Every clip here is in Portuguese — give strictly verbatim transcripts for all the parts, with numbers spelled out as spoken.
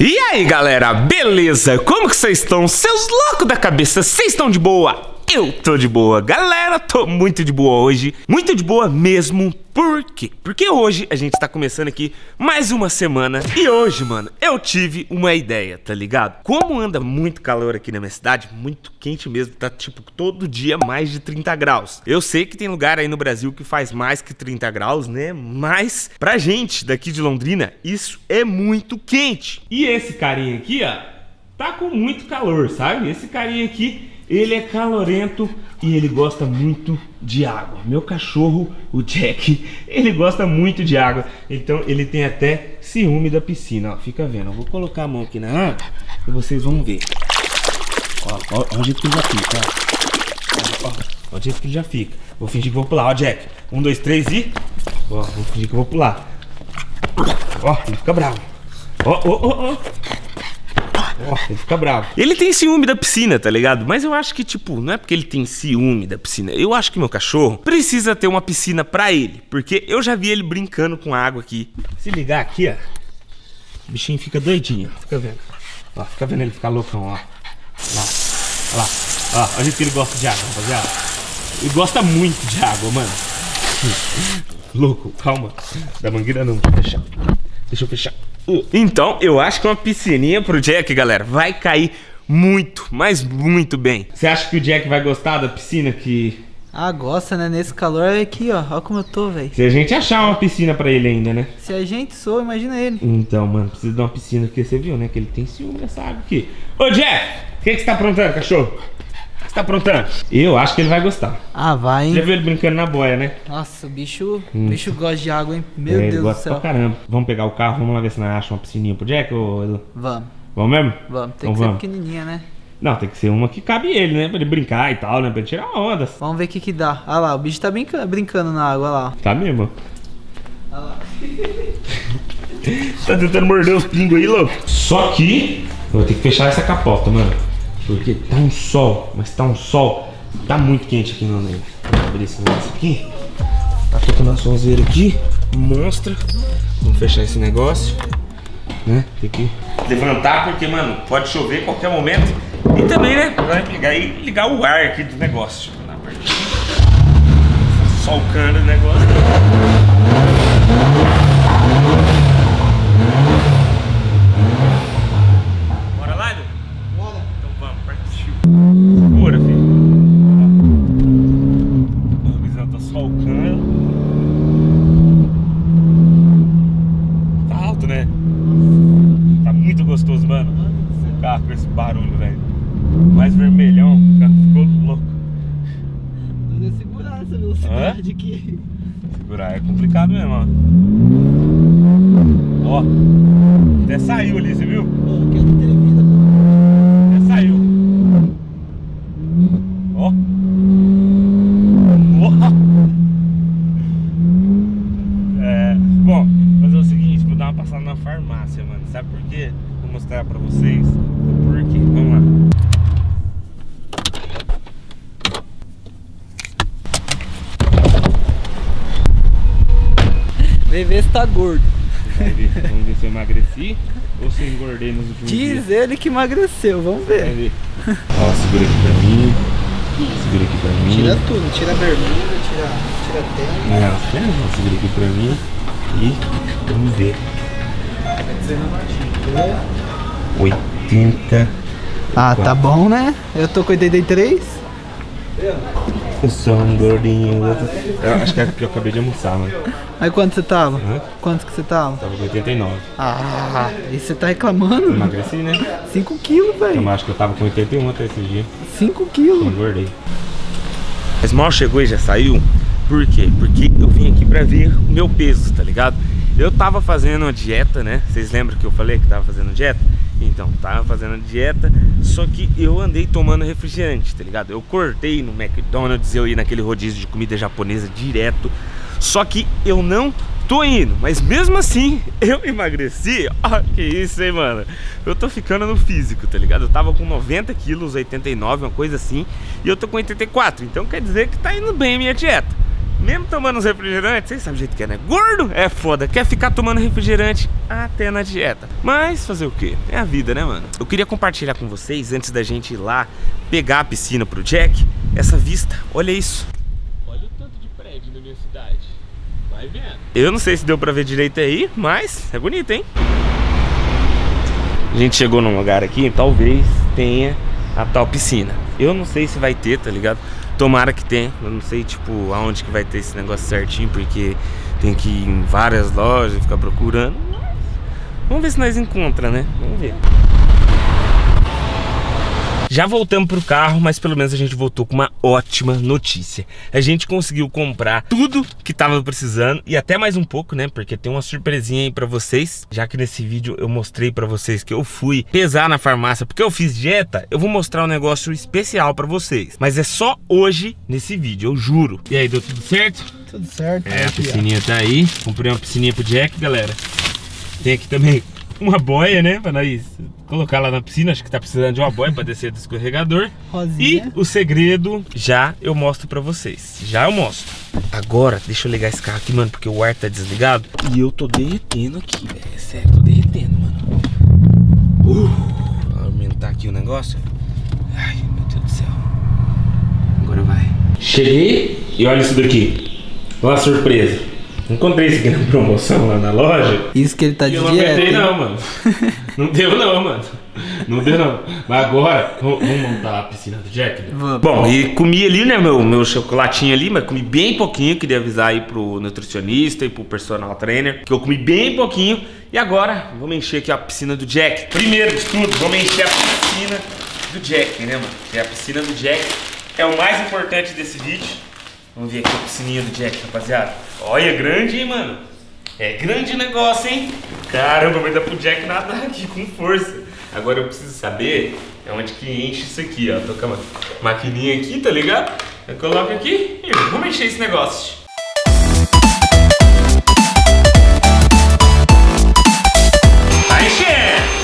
E aí galera, beleza? Como que vocês estão? Seus loucos da cabeça, vocês estão de boa? Eu tô de boa, galera, tô muito de boa hoje, muito de boa mesmo. Por quê? Porque hoje a gente tá começando aqui mais uma semana e hoje, mano, eu tive uma ideia, tá ligado? Como anda muito calor aqui na minha cidade, muito quente mesmo, tá tipo todo dia mais de trinta graus. Eu sei que tem lugar aí no Brasil que faz mais que trinta graus, né? Mas pra gente daqui de Londrina, isso é muito quente. E esse carinha aqui, ó, tá com muito calor, sabe? Esse carinha aqui... ele é calorento e ele gosta muito de água. Meu cachorro, o Jack, ele gosta muito de água. Então ele tem até ciúme da piscina. Ó, fica vendo. Eu vou colocar a mão aqui na água e vocês vão ver. Ó, ó, ó o jeito que ele já fica. Ó, ó, ó o jeito que ele já fica. Vou fingir que vou pular. Ó, Jack. Um, dois, três e... ó, vou fingir que eu vou pular. Ó, ele fica bravo. Ó, ó, ó, ó. Oh, ele fica bravo. Ele tem ciúme da piscina, tá ligado? Mas eu acho que, tipo, não é porque ele tem ciúme da piscina. Eu acho que meu cachorro precisa ter uma piscina pra ele. Porque eu já vi ele brincando com a água aqui. Se ligar aqui, ó, o bichinho fica doidinho. Fica vendo. Ó, fica vendo ele ficar loucão, ó. Ó lá, ó lá. Ó, olha que ele gosta de água, rapaziada. Ele gosta muito de água, mano. Louco, calma. Da mangueira não, deixa eu fechar. Deixa eu fechar. Então, eu acho que uma piscininha pro Jack, galera, vai cair muito, mas muito bem. Você acha que o Jack vai gostar da piscina que... ah, gosta, né? Nesse calor aqui, ó. Olha como eu tô, velho. Se a gente achar uma piscina pra ele ainda, né? Se a gente sou, imagina ele. Então, mano, precisa de uma piscina, porque você viu, né? Que ele tem ciúme dessa água aqui. Ô, Jack, o que, que você tá aprontando, cachorro? O que você tá aprontando? Eu acho que ele vai gostar. Ah, vai, hein? Já viu ele brincando na boia, né? Nossa, o bicho, hum. bicho gosta de água, hein? Meu é, Deus do céu. Pra caramba. Vamos pegar o carro, vamos lá ver se nós achamos uma piscininha pro Jack, ô Edu? Vamos. Vamos mesmo? Vamos. Tem então, que vamos. ser pequenininha, né? Não, tem que ser uma que cabe ele, né? Pra ele brincar e tal, né? Pra ele tirar ondas. Vamos ver o que que dá. Ah lá, o bicho tá brincando, brincando na água, olha lá. Tá mesmo, ó. Ah lá. Tá tentando morder os pingos aí, louco. Só que eu vou ter que fechar essa capota, mano. Porque tá um sol, mas tá um sol. Tá muito quente aqui, meu amigo. Vamos abrir esse negócio aqui. Tá tocando a sonzeira aqui. Monstra. Vamos fechar esse negócio. Né? Tem que levantar, porque, mano, pode chover a qualquer momento. E também, né? Vai pegar e ligar o ar aqui do negócio. Na parte. Tá solcando o negócio. É complicado mesmo, ó. Ó, até saiu ali, você viu? Eu quero ter vida. Até saiu. Ó. Ó. É, bom, mas é o seguinte, vou dar uma passada na farmácia, mano. Sabe por quê? Vou mostrar pra vocês o porquê. Vamos lá. Vai ver se tá gordo. Vai ver, vamos ver se eu emagreci ou se eu engordei nos últimos dias. Diz ele que emagreceu, vamos ver. Vai ver. Ó, segura aqui pra mim. Segura aqui pra mim. Tira tudo, tira a bermuda, tira, tira a tela. Não, segura aqui pra mim. E vamos ver. oitenta. Ah, tá bom, né? Eu tô com oitenta e três. Eu sou um gordinho. Eu acho que é porque eu acabei de almoçar, mano. Mas quanto você tava? Hã? Quanto que você tava? Tava com oitenta e nove. Ah, e você tá reclamando? Eu emagreci, né? cinco quilos, velho. Eu acho que eu tava com oitenta e um até esse dia. cinco quilos? Engordei. Mas mal chegou e já saiu. Por quê? Porque eu vim aqui pra ver o meu peso, tá ligado? Eu tava fazendo uma dieta, né? Vocês lembram que eu falei que tava fazendo dieta? Então, tava fazendo dieta, só que eu andei tomando refrigerante, tá ligado? Eu cortei no McDonald's, eu ia naquele rodízio de comida japonesa direto. Só que eu não tô indo, mas mesmo assim, eu emagreci. Ó, que isso, hein, mano? Eu tô ficando no físico, tá ligado? Eu tava com noventa quilos, oitenta e nove, uma coisa assim. E eu tô com oitenta e quatro, então quer dizer que tá indo bem a minha dieta. mesmo tomando os refrigerantes, vocês sabem o jeito que é, né? Gordo é foda, quer ficar tomando refrigerante até na dieta. Mas fazer o quê? É a vida, né, mano? Eu queria compartilhar com vocês, antes da gente ir lá pegar a piscina pro Jack, essa vista, olha isso. Olha o tanto de prédio na minha cidade. Vai vendo. Eu não sei se deu pra ver direito aí, mas é bonito, hein? A gente chegou num lugar aqui, talvez tenha a tal piscina. Eu não sei se vai ter, tá ligado? Tomara que tenha. Eu não sei, tipo, aonde que vai ter esse negócio certinho, porque tem que ir em várias lojas, ficar procurando. Mas vamos ver se nós encontra, né? Vamos ver. Já voltamos pro carro, mas pelo menos a gente voltou com uma ótima notícia. A gente conseguiu comprar tudo que tava precisando e até mais um pouco, né? Porque tem uma surpresinha aí pra vocês. Já que nesse vídeo eu mostrei pra vocês que eu fui pesar na farmácia porque eu fiz dieta, eu vou mostrar um negócio especial pra vocês. Mas é só hoje nesse vídeo, eu juro. E aí, deu tudo certo? Tudo certo. É, a piscininha tá aí. Comprei uma piscininha pro Jack, galera. Tem aqui também uma boia, né, pra nós colocar lá na piscina. Acho que tá precisando de uma boia pra descer do escorregador. Rosinha. E o segredo já eu mostro pra vocês. Já eu mostro. Agora, deixa eu ligar esse carro aqui, mano, porque o ar tá desligado. E eu tô derretendo aqui, velho. É sério, tô derretendo, mano. Uh, vou aumentar aqui o negócio. Ai, meu Deus do céu. Agora vai. Cheguei e olha isso daqui. Olha a surpresa. Encontrei isso aqui na promoção lá na loja. Isso que ele tá de dieta. Eu não aguentei não, mano. Não deu não, mano. Não deu não. Mas agora, vamos montar a piscina do Jack, né? Vamos. Bom, e comi ali, né, meu, meu chocolatinho ali, mas comi bem pouquinho. Queria avisar aí pro nutricionista e pro personal trainer que eu comi bem pouquinho. E agora, vamos encher aqui a piscina do Jack. Primeiro de tudo, vamos encher a piscina do Jack, né, mano? Que a piscina do Jack é o mais importante desse vídeo. Vamos ver aqui a piscininha do Jack, rapaziada. Olha, grande, hein, mano? É grande o negócio, hein? Caramba, vai dar pro Jack nadar aqui com força. Agora eu preciso saber onde que enche isso aqui, ó. Tô com a maquininha aqui, tá ligado? Eu coloco aqui e vamos encher esse negócio. Tá enchendo!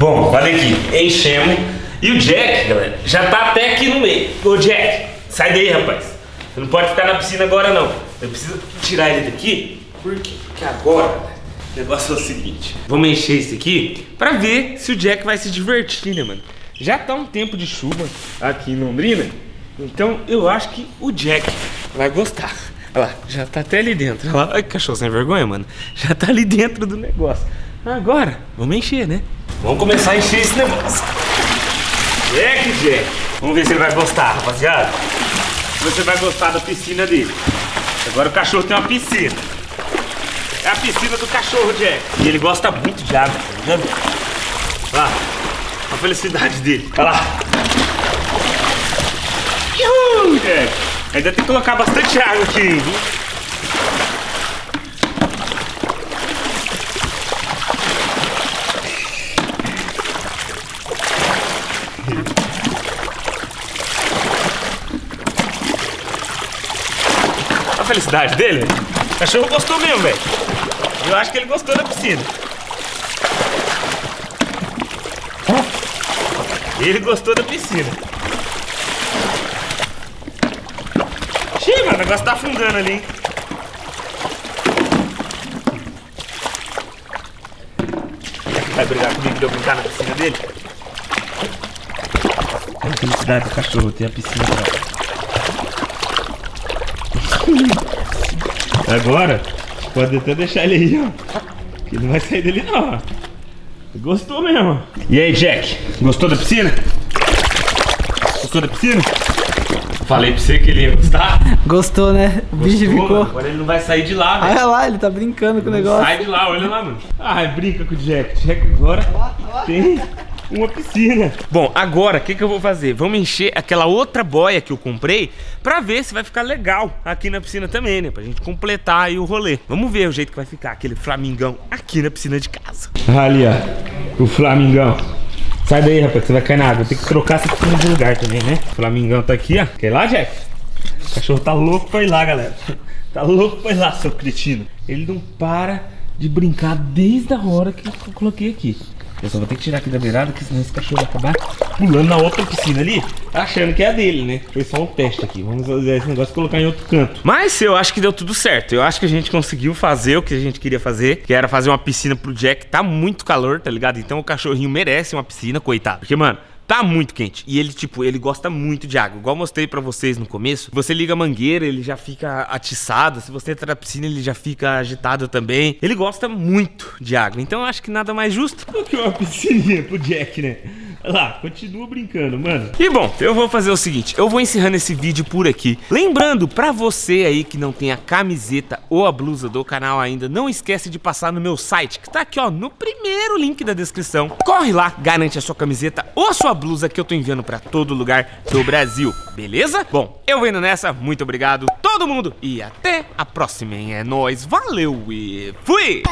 Bom, olha aqui, enchemos. E o Jack, galera, já tá até aqui no meio. Ô Jack, sai daí, rapaz. Você não pode ficar na piscina agora, não. Eu preciso tirar ele daqui. Por quê? Porque agora, galera, o negócio é o seguinte. Vamos encher isso aqui pra ver se o Jack vai se divertir, né, mano? Já tá um tempo de chuva aqui em Londrina. Então eu acho que o Jack vai gostar. Olha lá, já tá até ali dentro. Olha lá, olha que cachorro sem vergonha, mano. Já tá ali dentro do negócio. Agora, vamos encher, né? Vamos começar a encher esse negócio. Jack, Jack. Vamos ver se ele vai gostar, rapaziada. Se você vai gostar da piscina dele. Agora o cachorro tem uma piscina. É a piscina do cachorro, Jack. E ele gosta muito de água, tá ligado? Lá, a felicidade dele. Olha lá. Uhul, Jack. Ainda tem que colocar bastante água aqui, hein? Felicidade dele, o cachorro gostou mesmo, velho. Eu acho que ele gostou da piscina. Ele gostou da piscina. Xiii, mano, o negócio tá afundando ali, hein? Vai brigar comigo de eu brincar na piscina dele? É a felicidade do cachorro, tem a piscina lá. Agora, pode até deixar ele aí, ó. Que não vai sair dele, não, ó. Gostou mesmo. E aí, Jack? Gostou da piscina? Gostou da piscina? Falei pra você que ele ia gostar. Gostou, né? O bicho ficou. Agora ele não vai sair de lá, velho. Olha lá, ele tá brincando com o negócio. Sai de lá, olha lá, mano. Ai, brinca com o Jack. Jack agora tem uma piscina. Bom, agora o que, que eu vou fazer? Vamos encher aquela outra boia que eu comprei pra ver se vai ficar legal aqui na piscina também, né? Pra gente completar aí o rolê. Vamos ver o jeito que vai ficar aquele flamingão aqui na piscina de casa. Ali, ó, o flamingão. Sai daí, rapaz, você vai cair na água. Tem que trocar essa piscina de lugar também, né? O flamingão tá aqui, ó. Quer ir lá, Jack? O cachorro tá louco pra ir lá, galera. Tá louco pra ir lá, seu cretino. Ele não para de brincar desde a hora que eu coloquei aqui. Eu só vou ter que tirar aqui da beirada, que senão esse cachorro vai acabar pulando na outra piscina ali, achando que é a dele, né? Foi só um teste aqui. Vamos usar esse negócio e colocar em outro canto. Mas eu acho que deu tudo certo. Eu acho que a gente conseguiu fazer o que a gente queria fazer, que era fazer uma piscina pro Jack. Tá muito calor, tá ligado? Então o cachorrinho merece uma piscina, coitado. Porque, mano, tá muito quente. E ele, tipo, ele gosta muito de água. Igual eu mostrei pra vocês no começo. Você liga a mangueira, ele já fica atiçado. Se você entra na piscina, ele já fica agitado também. Ele gosta muito de água. Então eu acho que nada mais justo do que uma piscininha pro Jack, né? Olha lá, continua brincando, mano. E bom, eu vou fazer o seguinte. Eu vou encerrando esse vídeo por aqui. Lembrando, pra você aí que não tem a camiseta ou a blusa do canal ainda, não esquece de passar no meu site, que tá aqui, ó, no primeiro link da descrição. Corre lá, garante a sua camiseta ou a sua blusa que eu tô enviando pra todo lugar do Brasil, beleza? Bom, eu vou indo nessa. Muito obrigado, todo mundo. E até a próxima, hein? É nóis, valeu e fui!